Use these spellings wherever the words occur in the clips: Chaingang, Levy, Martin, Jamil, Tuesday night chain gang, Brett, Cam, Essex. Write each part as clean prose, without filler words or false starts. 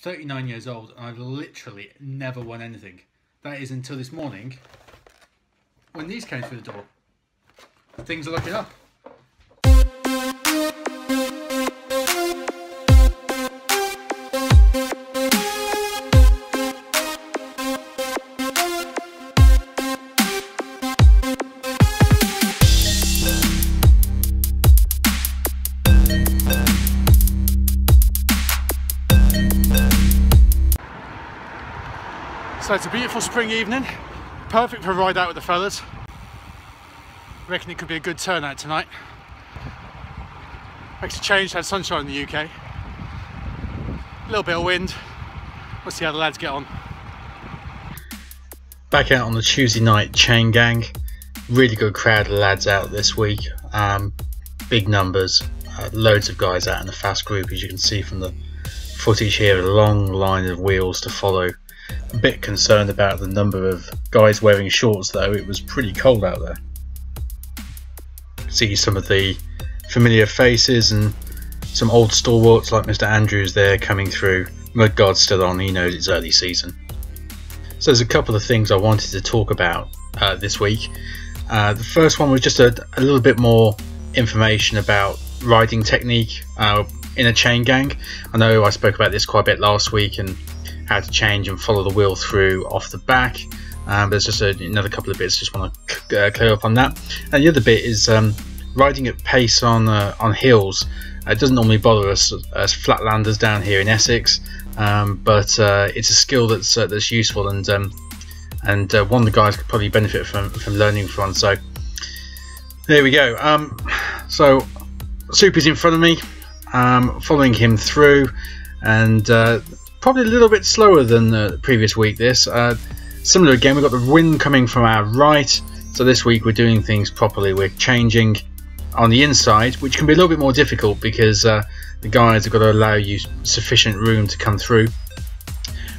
39 years old, and I've literally never won anything. That is until this morning, when these came through the door. Things are looking up. So it's a beautiful spring evening, perfect for a ride out with the fellas. I reckon it could be a good turnout tonight. Makes a change to have sunshine in the UK. A little bit of wind, we'll see how the lads get on. Back out on the Tuesday night chain gang. Really good crowd of lads out this week. Big numbers, loads of guys out in the fast group, as you can see from the footage here, a long line of wheels to follow. A bit concerned about the number of guys wearing shorts though, it was pretty cold out there. See some of the familiar faces and some old stalwarts like Mr. Andrews there coming through. Mudguard's still on, he knows it's early season. So there's a couple of things I wanted to talk about this week. The first one was just a little bit more information about riding technique in a chain gang. I know I spoke about this quite a bit last week and how to change and follow the wheel through off the back, but there's just another couple of bits just want to clear up on that. And the other bit is riding at pace on hills. It doesn't normally bother us as flatlanders down here in Essex, but it's a skill that's useful and one the guys could probably benefit from learning from. So there we go. So Super's in front of me, following him through, and probably a little bit slower than the previous week. This similar again, we've got the wind coming from our right, so this week we're doing things properly. We're changing on the inside, which can be a little bit more difficult because the guys have got to allow you sufficient room to come through,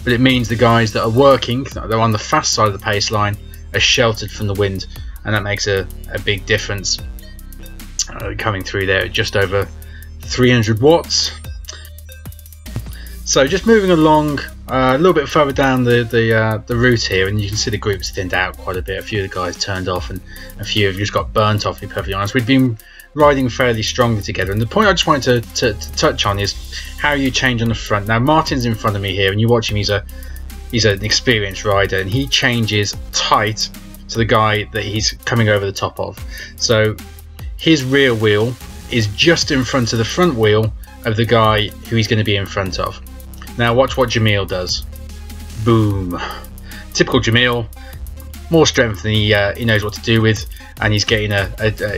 but it means the guys that are working, they're on the fast side of the pace line, are sheltered from the wind, and that makes a big difference. Coming through there at just over 300 watts. So just moving along a little bit further down the route here, and you can see the group's thinned out quite a bit. A few of the guys turned off and a few have just got burnt off, to be perfectly honest. We've been riding fairly strongly together, and the point I just wanted to touch on is how you change on the front. Now Martin's in front of me here, and you watch him, he's an experienced rider, and he changes tight to the guy that he's coming over the top of. So his rear wheel is just in front of the front wheel of the guy who he's going to be in front of. Now watch what Jamil does. Boom. Typical Jamil. More strength than he knows what to do with, and he's getting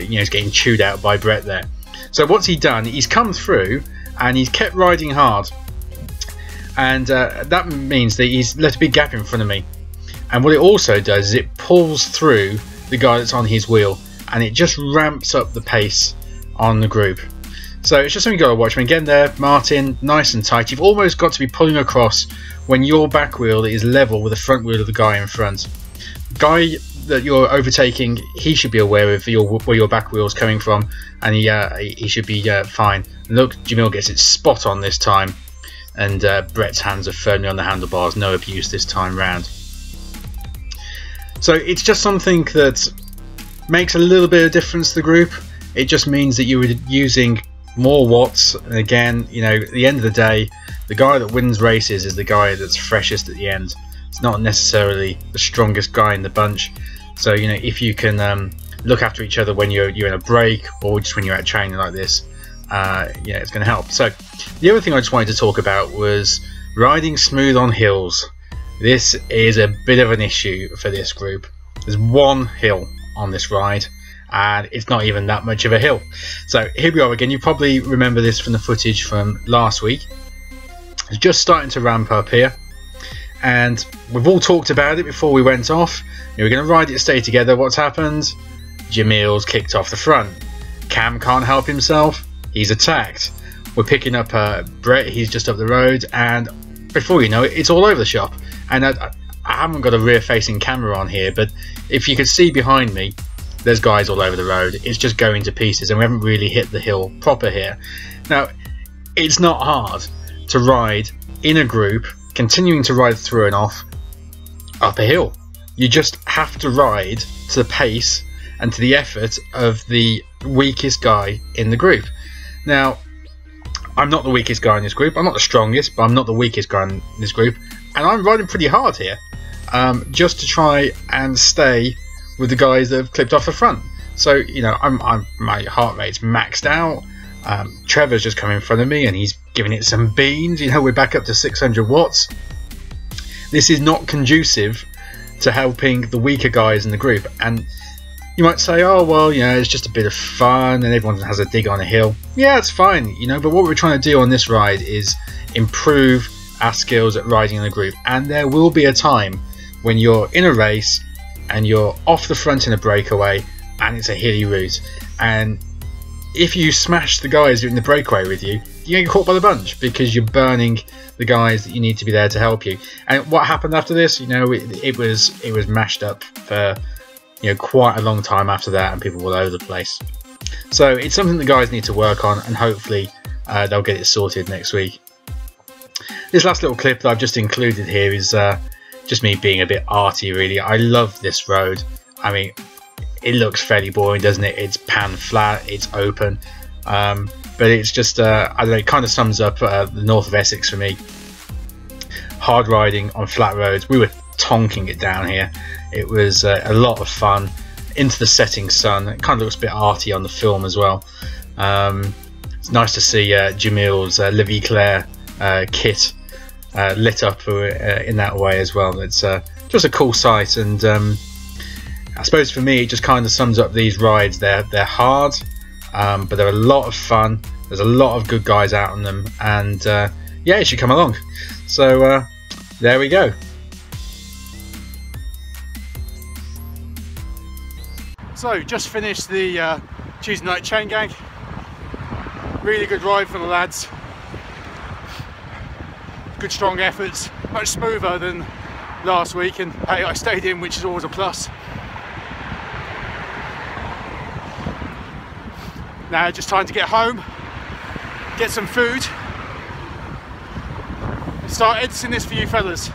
he's getting chewed out by Brett there. So what's he done? He's come through and he's kept riding hard, and that means that he's left a big gap in front of me. And what it also does is it pulls through the guy that's on his wheel, and it just ramps up the pace on the group. So it's just something you've got to watch. And again there, Martin, nice and tight. You've almost got to be pulling across when your back wheel is level with the front wheel of the guy in front. The guy that you're overtaking, he should be aware of where your back wheel is coming from, and he should be fine. Look, Jamil gets it spot on this time, and Brett's hands are firmly on the handlebars. No abuse this time round. So it's just something that makes a little bit of difference to the group. It just means that you were using more watts, and again, you know, at the end of the day, the guy that wins races is the guy that's freshest at the end. It's not necessarily the strongest guy in the bunch. So, you know, if you can look after each other when you're in a break, or just when you're out training like this, yeah, it's going to help. So the other thing I just wanted to talk about was riding smooth on hills. This is a bit of an issue for this group. There's one hill on this ride, and it's not even that much of a hill. So here we are again. You probably remember this from the footage from last week. It's just starting to ramp up here, and we've all talked about it before we went off. We're going to ride it, stay together. What's happened? Jamil's kicked off the front. Cam can't help himself, he's attacked. We're picking up Brett, he's just up the road, and before you know it, it's all over the shop. And I haven't got a rear facing camera on here, but if you could see behind me, there's guys all over the road. It's just going to pieces, and we haven't really hit the hill proper here. Now, it's not hard to ride in a group, continuing to ride through and off, up a hill. You just have to ride to the pace and to the effort of the weakest guy in the group. Now, I'm not the weakest guy in this group. I'm not the strongest, but I'm not the weakest guy in this group. And I'm riding pretty hard here, just to try and stay with the guys that have clipped off the front. So, you know, my heart rate's maxed out. Trevor's just come in front of me and he's giving it some beans. You know, we're back up to 600 watts. This is not conducive to helping the weaker guys in the group. And you might say, oh, well, you know, it's just a bit of fun and everyone has a dig on a hill. Yeah, it's fine, you know, but what we're trying to do on this ride is improve our skills at riding in a group. And there will be a time when you're in a race and you're off the front in a breakaway and it's a hilly route. And if you smash the guys in the breakaway with you, you get caught by the bunch because you're burning the guys that you need to be there to help you. And what happened after this, you know, it was mashed up for, you know, quite a long time after that, and people were all over the place. So it's something the guys need to work on, and hopefully they'll get it sorted next week. This last little clip that I've just included here is just me being a bit arty, really. I love this road. I mean, it looks fairly boring, doesn't it? It's pan flat, it's open, but it's just, I don't know, it kind of sums up the north of Essex for me. Hard riding on flat roads. We were tonking it down here. It was a lot of fun. Into the setting sun. It kind of looks a bit arty on the film as well. It's nice to see Jamil's Levy kit lit up in that way as well. It's just a cool sight, and I suppose for me it just kind of sums up these rides. They're hard, but they're a lot of fun. There's a lot of good guys out on them, and yeah, you should come along. So there we go. So just finished the Tuesday night chain gang. Really good ride for the lads. Good strong efforts, much smoother than last week, and hey, I stayed in, which is always a plus. Now just time to get home, get some food, and start editing this for you fellas.